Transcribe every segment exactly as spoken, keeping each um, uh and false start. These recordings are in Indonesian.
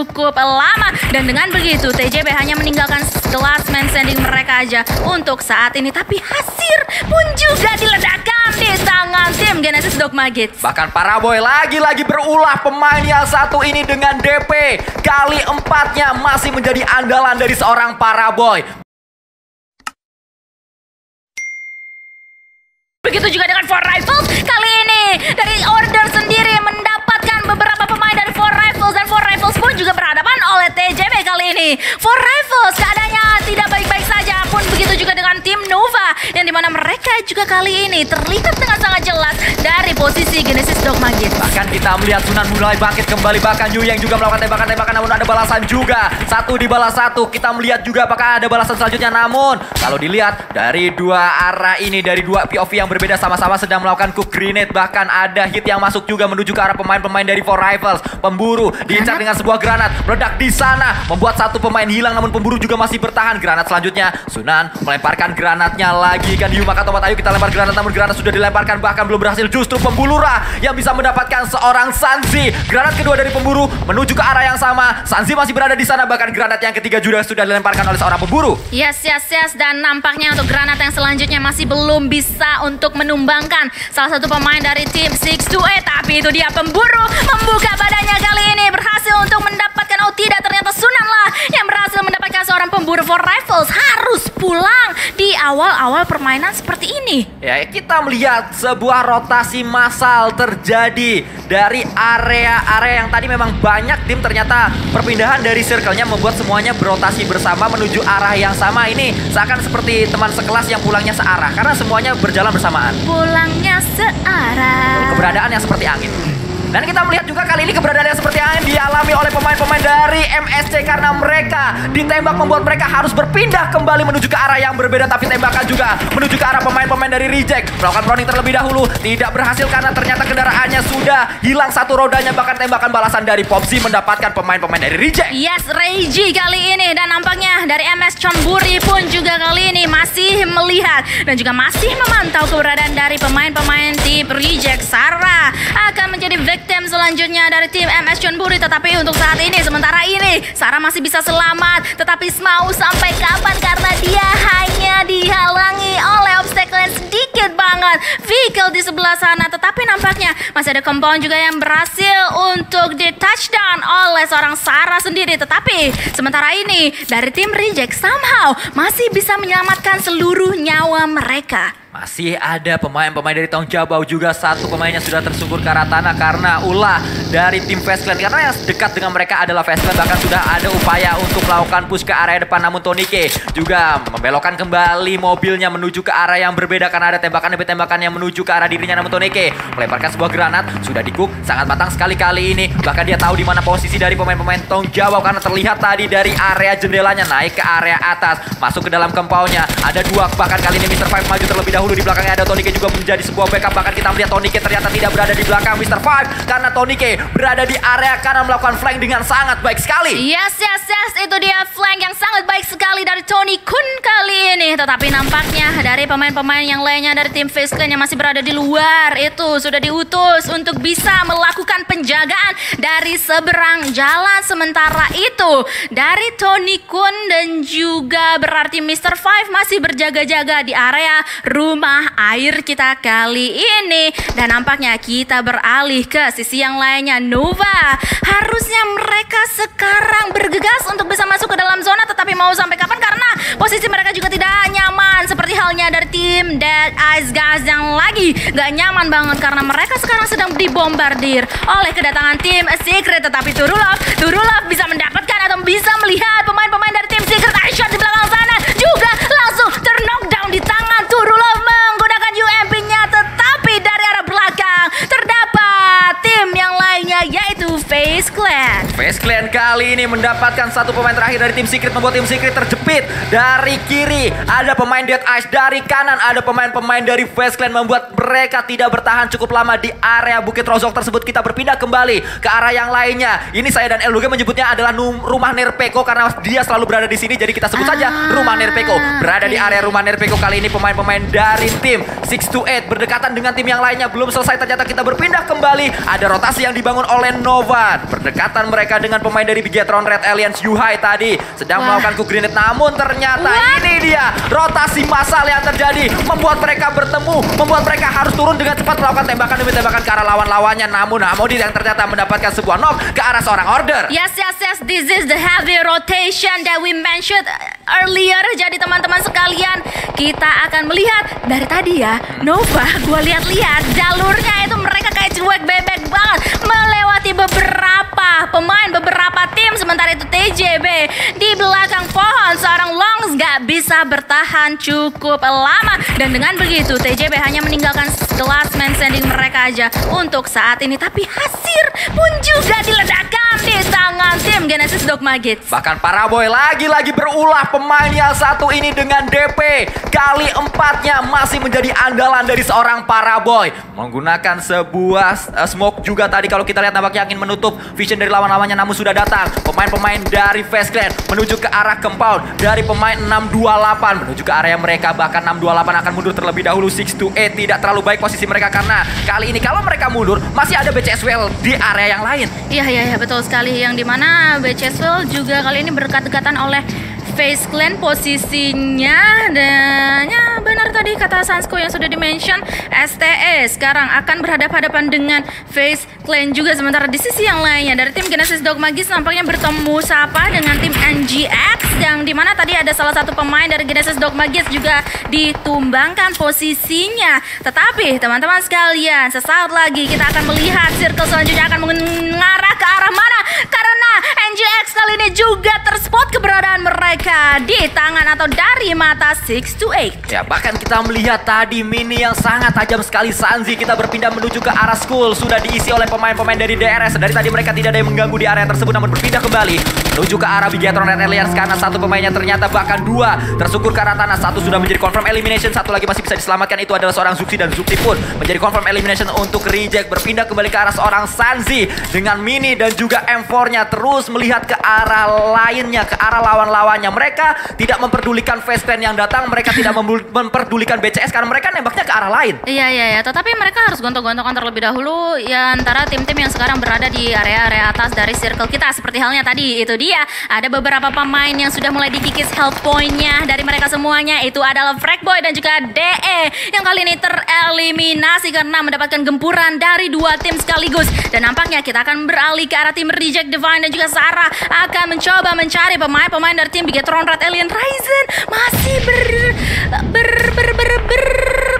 cukup lama. Dan dengan begitu T J B hanya meninggalkan last man standing mereka aja untuk saat ini. Tapi Hasir pun juga diledakkan di tangan tim Genesis Dogma Gids. Bahkan Paraboy lagi-lagi berulah pemain yang satu ini dengan D P kali empatnya masih menjadi andalan dari seorang Paraboy. Begitu juga dengan Four Rivals kali ini dari Order sendiri mendapatkan beberapa pemain dari Four Rivals, dan Four Rivals pun juga berhadapan oleh T J B kali ini. Four Rivals keadaannya tidak baik-baik saja, pun begitu juga dengan tim Nova yang dimana mereka juga kali ini terlihat dengan sangat jelas dari posisi Genesis Dogma Gids. Bahkan kita melihat Sunan mulai bangkit kembali, bahkan Yu yang juga melakukan tembakan-tembakan namun ada balasan juga, satu dibalas satu. Kita melihat juga apakah ada balasan selanjutnya, namun kalau dilihat dari dua arah ini, dari dua P O V yang berbeda sama-sama sedang melakukan cook grenade, bahkan ada hit yang masuk juga menuju ke arah pemain-pemain dari Four Rivals. Pemburu diincar dengan sebuah granat, meledak di sana membuat satu pemain hilang, namun Pemburu juga masih bertahan. Granat selanjutnya Sunan melemparkan granatnya lagi kan Yu, maka tomat ayo kita lempar granat, namun granat sudah dilemparkan bahkan belum berhasil. Justru Pemburu lah yang bisa mendapatkan seorang Sanzi. Granat kedua dari Pemburu menuju ke arah yang sama, Sanzi masih berada di sana, bahkan granat yang ketiga juga sudah dilemparkan oleh seorang Pemburu. Yes yes yes, dan nampaknya untuk granat yang selanjutnya masih belum bisa untuk menumbangkan salah satu pemain dari tim six two eight, tapi itu dia Pemburu membuka badannya kali ini berhasil untuk mendapatkan. Oh tidak, ternyata Sunan lah yang berhasil mendapatkan seorang Pemburu. Four Rivals harus pulang di awal-awal permainan seperti ini. Ya, kita melihat sebuah rotasi massal terjadi dari area-area yang tadi memang banyak tim, ternyata perpindahan dari circle-nya membuat semuanya berotasi bersama menuju arah yang sama. Ini seakan seperti teman sekelas yang pulangnya searah karena semuanya berjalan bersamaan. Pulangnya searah. Keberadaan yang seperti angin. Dan kita melihat juga kali ini keberadaan yang seperti yang dialami oleh pemain-pemain dari M S C, karena mereka ditembak membuat mereka harus berpindah kembali menuju ke arah yang berbeda. Tapi tembakan juga menuju ke arah pemain-pemain dari Reject. Melakukan browning terlebih dahulu, tidak berhasil karena ternyata kendaraannya sudah hilang satu rodanya. Bahkan tembakan balasan dari Popsi mendapatkan pemain-pemain dari Reject. Yes, Reji kali ini, dan nampaknya dari M S Chonburi pun juga kali ini masih melihat dan juga masih memantau keberadaan dari pemain-pemain tim Reject. Sarah akan menjadi tim selanjutnya dari tim M S Chonburi, tetapi untuk saat ini sementara ini Sarah masih bisa selamat, tetapi mau sampai kapan karena dia hanya dihalangi oleh obstacle sedikit banget vehicle di sebelah sana. Tetapi nampaknya masih ada compound juga yang berhasil untuk di touchdown oleh seorang Sarah sendiri, tetapi sementara ini dari tim Reject somehow masih bisa menyelamatkan seluruh nyawa mereka. Masih ada pemain-pemain dari Tong Jabaw juga, satu pemainnya sudah tersungkur ke arah tanah karena ulah dari tim Face Clan, karena yang dekat dengan mereka adalah Face Clan. Bahkan sudah ada upaya untuk melakukan push ke area depan, namun Tony K juga membelokkan kembali mobilnya menuju ke arah yang berbeda karena ada tembakan demi tembakan yang menuju ke arah dirinya. Namun Tony K melemparkan sebuah granat, sudah dikuk sangat matang sekali kali ini. Bahkan dia tahu di mana posisi dari pemain-pemain Tong Jabaw karena terlihat tadi dari area jendelanya naik ke area atas, masuk ke dalam compound-nya. Ada dua, bahkan kali ini mister Five maju terlebih dahulu. Dahulu di belakangnya ada Tony K juga menjadi sebuah backup. Bahkan kita melihat Tony K ternyata tidak berada di belakang mister Five karena Tony K berada di area kanan melakukan flank dengan sangat baik sekali. Yes yes yes, itu dia flank yang sangat baik sekali dari Tony Kun kali ini. Tetapi nampaknya dari pemain-pemain yang lainnya dari tim Face Clan yang masih berada di luar itu sudah diutus untuk bisa melakukan penjagaan dari seberang jalan. Sementara itu dari Tony Kun dan juga berarti mister Five masih berjaga-jaga di area room rumah air kita kali ini. Dan nampaknya kita beralih ke sisi yang lainnya. Nova, harusnya mereka sekarang bergegas untuk bisa masuk ke dalam zona, tetapi mau sampai kapan karena posisi mereka juga tidak nyaman, seperti halnya dari tim Dead Ice Guys yang lagi gak nyaman banget karena mereka sekarang sedang dibombardir oleh kedatangan tim Secret. Tetapi Turulov, Turulov bisa mendapatkan atau bisa melihat pemain-pemain dari tim Secret. Action di belakang sana juga langsung ter-knockdown di tangan Turulov menggunakan U M P-nya, tetapi dari arah belakang terdapat tim yang lainnya yaitu Face Clan. Face Clan kali ini mendapatkan satu pemain terakhir dari tim Secret, membuat tim Secret terjepit. Dari kiri ada pemain Dead Ice, dari kanan ada pemain-pemain dari Face Clan, membuat mereka tidak bertahan cukup lama di area Bukit Rozok tersebut. Kita berpindah kembali ke arah yang lainnya. Ini saya dan Eluga menyebutnya adalah rumah Nerpeko karena dia selalu berada di sini, jadi kita sebut ah, saja rumah Nerpeko. Berada okay. di area rumah Nerpeko kali ini pemain-pemain dari tim six two eight berdekatan dengan tim yang lainnya. Belum selesai ternyata kita berpindah kembali, ada rotasi yang dibangun oleh Nova. Berdekatan mereka mereka dengan pemain dari Bigetron Red Alliance Yu tadi. Sedang Wah. melakukan cook grenade, namun ternyata What? ini dia rotasi massal yang terjadi. Membuat mereka bertemu, membuat mereka harus turun dengan cepat melakukan tembakan demi tembakan ke arah lawan-lawannya. Namun Hamodi yang ternyata mendapatkan sebuah knock ke arah seorang Order. Yes, yes, yes, this is the heavy rotation that we mentioned earlier. Jadi teman-teman sekalian, kita akan melihat dari tadi ya, Nova, gue lihat-lihat jalurnya itu mereka kayak cuek bebek banget, melewati beberapa pemain, beberapa tim. Sementara itu T J B di belakang pohon, seorang Longs gak bisa bertahan cukup lama. Dan dengan begitu T J B hanya meninggalkan last man standing mereka aja untuk saat ini. Tapi Hasir pun juga diledakkan di tangan tim Genesis Dogma Gids. Bahkan Paraboy lagi-lagi berulah pemain yang satu ini dengan D P kali empatnya masih menjadi andalan dari seorang Paraboy. Menggunakan sebuah uh, smoke juga tadi kalau kita lihat, nampaknya ingin menutup vision dari lawan-lawannya. Namun sudah datang pemain-pemain dari Face Clan menuju ke arah compound dari pemain enam dua delapan menuju ke area mereka. Bahkan enam dua delapan akan mundur terlebih dahulu. Six to eight tidak terlalu baik posisi mereka karena kali ini kalau mereka mundur masih ada B C S Well di area yang lain. Iya iya ya, betul sekali, yang dimana B C S Well juga kali ini berdekat-dekatan oleh Face Clan posisinya. Dan ya benar tadi kata Sansko yang sudah dimention, S T E sekarang akan berhadapan-hadapan dengan Face Clan juga. Sementara di sisi yang lainnya dari tim Genesis Dogma Gids nampaknya bertemu sapa dengan tim N G X, yang dimana tadi ada salah satu pemain dari Genesis Dogma Gids juga ditumbangkan posisinya. Tetapi teman-teman sekalian, sesaat lagi kita akan melihat circle selanjutnya akan mengarah ke arah mana, karena N G X kali ini juga terspot keberadaan mereka di tangan atau dari mata six to eight. Ya, bahkan kita melihat tadi mini yang sangat tajam sekali Sanzi. Kita berpindah menuju ke arah school, sudah diisi oleh pemain-pemain dari D R S. Dari tadi mereka tidak ada yang mengganggu di area tersebut, namun berpindah kembali menuju ke arah Bigetron Red Alliance karena satu pemainnya ternyata, bahkan dua, tersungkur ke arah tanah. Satu sudah menjadi confirm elimination, satu lagi masih bisa diselamatkan, itu adalah seorang Zuxi, dan Zuxi pun menjadi confirm elimination untuk Reject. Berpindah kembali ke arah seorang Sanzi dengan mini dan juga M empat-nya terus melihat ke arah lainnya, ke arah lawan-lawannya. Mereka tidak memperdulikan Face Clan yang datang, mereka tidak memperdulikan B C S karena mereka nembaknya ke arah lain. Iya iya ya, tetapi mereka harus gontok-gontokan terlebih dahulu ya antara tim-tim yang sekarang berada di area-area atas dari circle kita. Seperti halnya tadi itu dia, ada beberapa pemain yang sudah mulai dikikis health point-nya dari mereka semuanya. Itu adalah Fragboy dan juga D E yang kali ini tereliminasi karena mendapatkan gempuran dari dua tim sekaligus. Dan nampaknya kita akan beralih ke arah tim Reject. Divine dan juga Sarah akan mencoba mencari pemain-pemain dari tim Bigetron Red Alien. Ryzen masih ber ber ber ber, ber,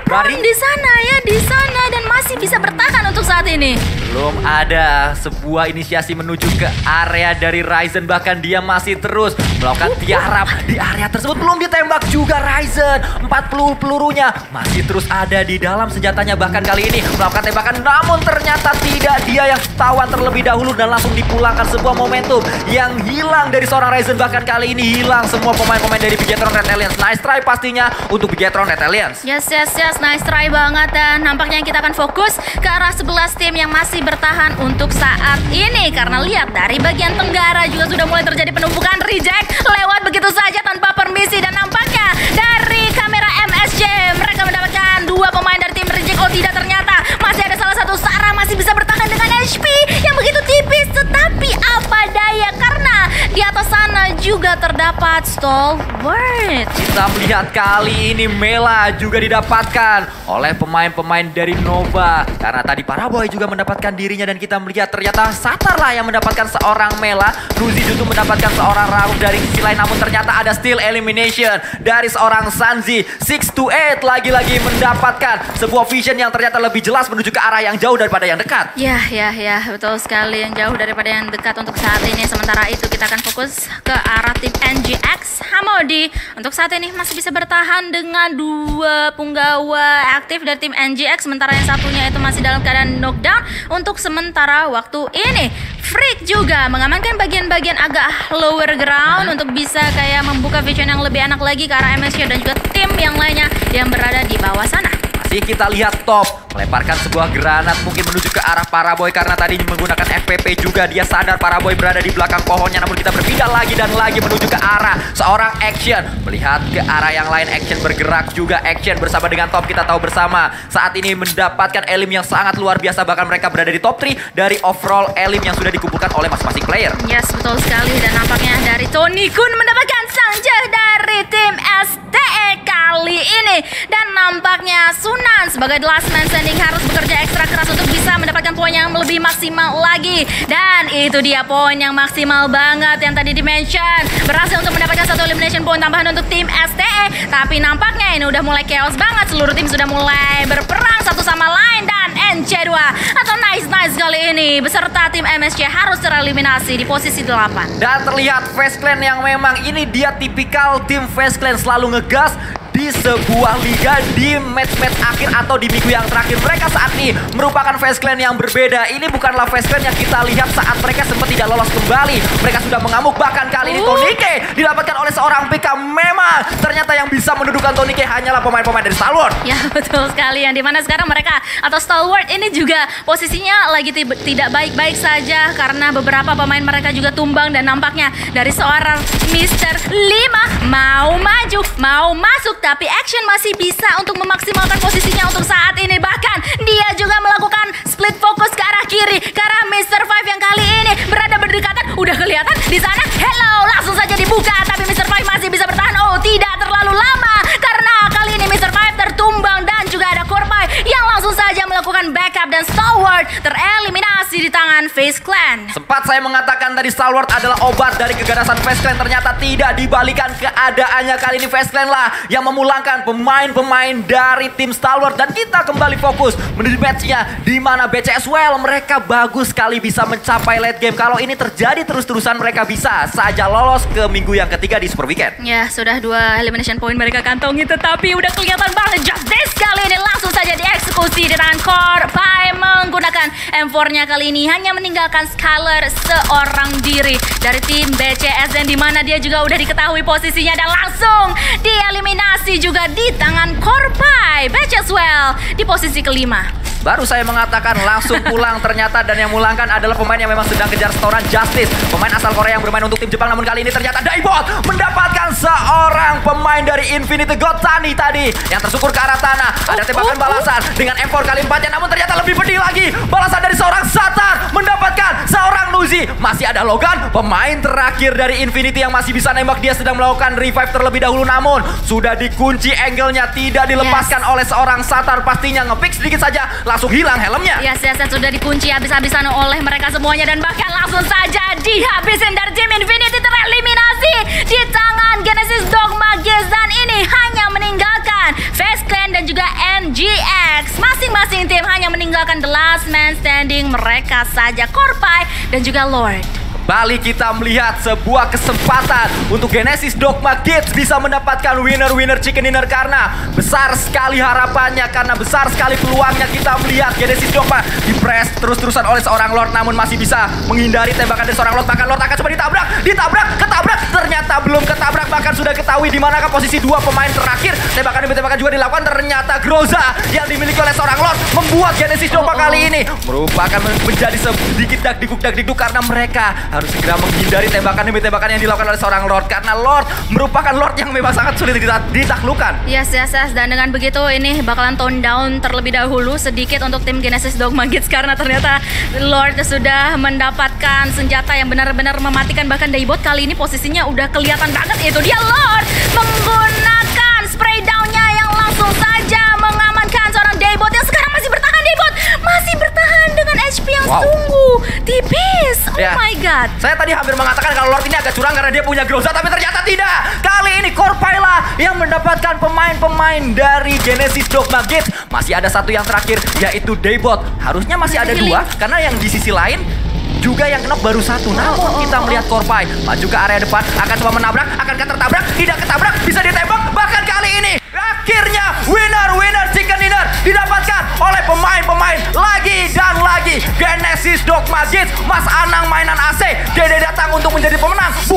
ber di sana ya, di sana, dan masih bisa bertahan untuk saat ini. Belum ada sebuah inisiasi menuju ke area dari Ryzen, bahkan dia masih terus melakukan tiarap di area tersebut. Belum ditembak juga Ryzen, empat peluru pelurunya masih terus ada di dalam senjatanya. Bahkan kali ini melakukan tembakan, namun ternyata tidak dia yang tawan terlebih dahulu dan langsung dipulangkan. Sebuah momentum yang hilang dari seorang Ryzen, bahkan kali ini hilang semua pemain-pemain dari Bigetron Red Alliance. Nice try pastinya untuk Bigetron Red Alliance. Yes, yes, yes, nice try banget. Dan nampaknya kita akan fokus ke arah sebelas tim yang masih bertahan untuk saat ini, karena lihat dari bagian tenggara juga sudah mulai terjadi penumpukan. Reject lewat begitu saja tanpa permisi, dan nampaknya dari kamera M S C mereka mendapatkan dua pemain dari tim Reject. Oh tidak, ternyata masih ada salah satu Sarah masih bisa bertahan dengan H P yang begitu tipis, tetapi apa daya karena di atas sana juga terdapat Stalwart. Kita melihat kali ini Mela juga didapatkan oleh pemain-pemain dari Nova, karena tadi Paraboy juga mendapatkan dirinya. Dan kita melihat ternyata Satar lah yang mendapatkan seorang Mela, Ruzi juga mendapatkan seorang Raul dari sisi lain. Namun ternyata ada still elimination dari seorang Sanzi. Six to eight lagi-lagi mendapatkan sebuah vision yang ternyata lebih jelas menuju ke arah yang jauh daripada yang dekat. Ya, ya, ya, betul sekali, yang jauh daripada yang dekat untuk saat ini. Sementara itu kita akan fokus ke arah tim N G X. Hamodi untuk saat ini masih bisa bertahan dengan dua punggawa aktif dari tim N G X, sementara yang satunya itu masih dalam keadaan knockdown untuk sementara waktu ini. Freak juga mengamankan bagian-bagian agak lower ground untuk bisa kayak membuka vision yang lebih enak lagi ke arah M S C dan juga tim yang lainnya yang berada di bawah sana. Masih kita lihat top Melemparkan sebuah granat mungkin menuju ke arah Paraboy karena tadi menggunakan F P P juga. Dia sadar Paraboy berada di belakang pohonnya, namun kita berpindah lagi dan lagi menuju ke arah seorang Action. Melihat ke arah yang lain, Action bergerak juga. Action bersama dengan Top, kita tahu bersama saat ini mendapatkan elim yang sangat luar biasa, bahkan mereka berada di top tiga dari overall elim yang sudah dikumpulkan oleh masing-masing player. Yes, betul sekali, dan nampaknya dari Tony Kun mendapatkan sanjah dari tim S D E kali ini, dan nampaknya Sunan sebagai the last man standing harus bekerja ekstra keras untuk bisa mendapatkan poin yang lebih maksimal lagi. Dan itu dia poin yang maksimal banget yang tadi di-mention, berhasil untuk mendapatkan satu elimination point tambahan untuk tim S T E. Tapi nampaknya ini udah mulai chaos banget, seluruh tim sudah mulai berperang satu sama lain, dan N C dua atau Nice Nice kali ini beserta tim M S C harus tereliminasi di posisi delapan. Dan terlihat Face Clan yang memang ini dia tipikal tim Face Clan, selalu ngegas di sebuah liga di match-match akhir atau di minggu yang terakhir. Mereka saat ini merupakan Face Clan yang berbeda. Ini bukanlah Face Clan yang kita lihat saat mereka sempat tidak lolos kembali. Mereka sudah mengamuk, bahkan kali ini Tony K didapatkan oleh seorang P K. Memang ternyata yang bisa mendudukan Tony K hanyalah pemain-pemain dari Stalwart. Ya betul sekali, yang dimana sekarang mereka atau Stalwart ini juga posisinya lagi tidak baik-baik saja karena beberapa pemain mereka juga tumbang. Dan nampaknya dari seorang Mister Lima mau maju, mau masuk, tapi Action masih bisa untuk memaksimalkan posisinya untuk saat ini. Bahkan dia juga melakukan split fokus ke arah kiri, ke arah Mister Five yang kali ini berada berdekatan. Udah kelihatan di sana, hello, langsung saja dibuka, tapi Mister Five masih bisa bertahan. Oh, tidak terlalu lama karena kali ini Mister Five tertumbang, dan juga ada Corpai yang langsung saja melakukan backup, dan Stalwart tereliminasi di tangan Face Clan. Sempat saya mengatakan tadi Stalwart adalah obat dari keganasan Face Clan, ternyata tidak dibalikan keadaannya. Kali ini Face Clan lah yang memulangkan pemain-pemain dari tim Stalwart, dan kita kembali fokus menuju matchnya, di mana B C S Well mereka bagus sekali bisa mencapai late game. Kalau ini terjadi terus-terusan, mereka bisa saja lolos ke minggu yang ketiga di Super Weekend. Ya sudah dua elimination point mereka kantongi, tetapi udah kelihatan banget justice kali ini langsung saja dieksekusi dengan Corpai menggunakan M empat-nya kali ini, hanya meninggalkan Scalar seorang diri dari tim B C S, dan dimana dia juga udah diketahui posisinya dan langsung dieliminasi juga di tangan Corpai. B C S Well di posisi kelima. Baru saya mengatakan langsung pulang ternyata, dan yang mulangkan adalah pemain yang memang sedang kejar setoran, Justice, pemain asal Korea yang bermain untuk tim Jepang. Namun kali ini ternyata Daybot mendapatkan seorang pemain dari Infinity God Tani tadi yang tersukur ke arah tanah. Ada tembakan balasan dengan M empat kali empatnya, namun ternyata lebih pedih lagi balasan dari seorang Satar, mendapatkan seorang Nuzi. Masih ada Logan, pemain terakhir dari Infinity yang masih bisa nembak. Dia sedang melakukan revive terlebih dahulu, namun sudah di kunci angle-nya, tidak dilepaskan yes. oleh seorang Satar. Pastinya nge-pick sedikit saja langsung hilang helmnya. Yes, yes, yes, sudah dikunci habis-habisan oleh mereka semuanya, dan bahkan langsung saja dihabisin dari tim Infinity, tereliminasi di tangan Genesis Dogma Gids, dan ini hanya meninggalkan Face Clan dan juga N G X. Masing-masing tim hanya meninggalkan the last man standing mereka saja, Corpai dan juga Lord. Kembali kita melihat sebuah kesempatan untuk Genesis Dogma Gids bisa mendapatkan winner-winner chicken dinner, karena besar sekali harapannya, karena besar sekali peluangnya. Kita melihat Genesis Dogma dipres terus-terusan oleh seorang Lord, namun masih bisa menghindari tembakan dari seorang Lord. Bahkan Lord akan coba ditabrak, ditabrak, ketabrak, ternyata belum ketabrak, bahkan sudah ketahui di manakah posisi dua pemain terakhir. Tembakan demi tembakan juga dilakukan, ternyata Groza yang dimiliki oleh seorang Lord membuat Genesis Dogma kali ini merupakan menjadi sedikit dak-diguk-dak-diguk, karena mereka harus segera menghindari tembakan demi tembakan yang dilakukan oleh seorang Lord, karena Lord merupakan Lord yang memang sangat sulit ditaklukkan. Yes, yes, yes, dan dengan begitu ini bakalan tone down terlebih dahulu sedikit untuk tim Genesis Dogma Gids, karena ternyata Lord sudah mendapatkan senjata yang benar-benar mematikan. Bahkan Daybot kali ini posisinya udah kelihatan banget, itu dia Lord menggunakan spray down-nya yang langsung saja mengamankan seorang Daybot yang sekarang masih bertahan. Daybot masih bertahan dengan H P yang wow. tunggu tipis. Oh yeah. my god. Saya tadi hampir mengatakan kalau Lord ini agak curang karena dia punya Groza, tapi ternyata tidak. Kali ini Corpai lah yang mendapatkan pemain-pemain dari Genesis Dogma Gids. Masih ada satu yang terakhir, yaitu Daybot. Harusnya masih ada dua, karena yang di sisi lain juga yang knock baru satu. Namun kita melihat Corpai maju ke area depan, akan coba menabrak, akan tertabrak, tidak ketabrak, bisa ditembak. Bahkan kali ini akhirnya winner-winner chicken dinner didapatkan oleh pemain-pemain lagi dan lagi Genesis Dogma Gids. Mas Anang mainan A C, Dede datang untuk menjadi pemenang.